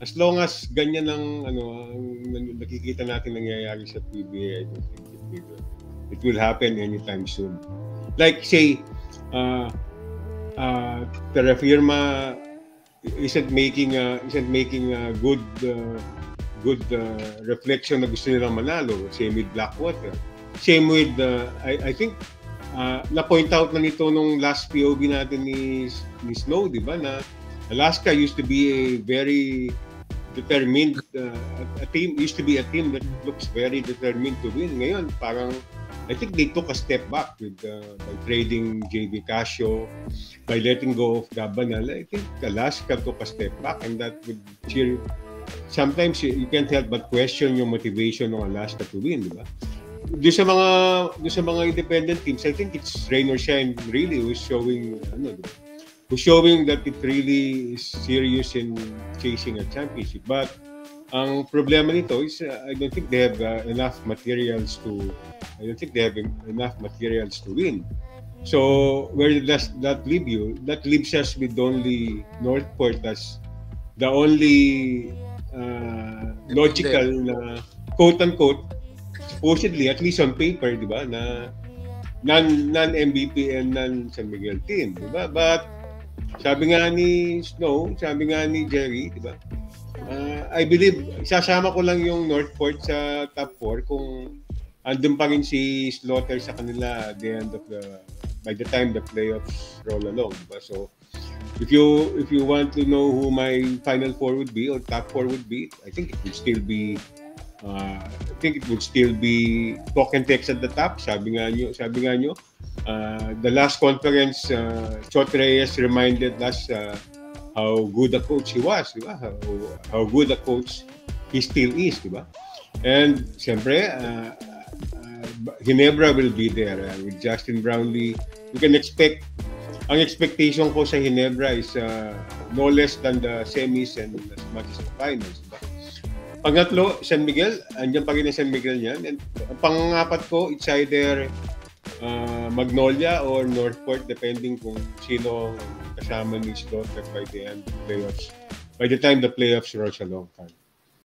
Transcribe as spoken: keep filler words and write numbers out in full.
As long as ganyan ang ano, nakikita natin nangyayari sa P B A, I don't think it will, it will happen anytime soon. Like say, uh, uh, Terra Firma isn't making uh, isn't making a good uh, good uh, reflection na gusto nilang manalo. Same with Blackwater. Same with uh, I I think uh, na point out na nito nung last P O V natin ni Miss Snow, di ba, na Alaska used to be a very determined uh, a team, used to be a team that looks very determined to win. Ngayon, parang I think they took a step back with uh, by trading J V Casio, by letting go of Gabanel. I think Alaska took a step back, and that would cheer. Sometimes you can't help but question yung motivation ng Alaska to win, di ba? Doon sa mga doon sa mga independent teams, I think it's Rain or Shine really who's showing ano, di ba? Who's showing that it really is serious in chasing a championship. But ang problema nito is uh, I don't think they have uh, enough materials to I don't think they have enough materials to win. So where does that leave you? That leaves us with only NorthPort as the only uh, logical na uh, quote unquote supposedly, at least on paper, di ba, na non non M V P and non San Miguel team, di ba? But sabi nga ni Snow, sabi nga ni Jerry, di ba? Uh, I believe, sasama ko lang yung NorthPort sa top four kung andun pa rin si Slaughter sa kanila at the end of the, by the time the playoffs roll along, di ba? So, if you if you want to know who my final four would be or top four would be, I think it would still be, uh, I think it would still be Talk and Text at the top, sabi nga nyo, sabi nga nyo. Uh, the last conference, uh, Chot Reyes reminded us uh, how good a coach he was, di ba? How, how good a coach he still is, di ba? And siyempre, uh, uh, Ginebra will be there uh, with Justin Brownlee. You can expect, ang expectation ko sa Ginebra is uh, no less than the semis and as much as the finals, di ba? Pangatlo, San Miguel, andyan pa rin ang San Miguel niyan. And ang pangapat ko, it's either Uh, Magnolia or NorthPort, depending kung sino kasama ni Slaughter by the end of the playoffs, by the time the playoffs rush along.